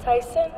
Tyson.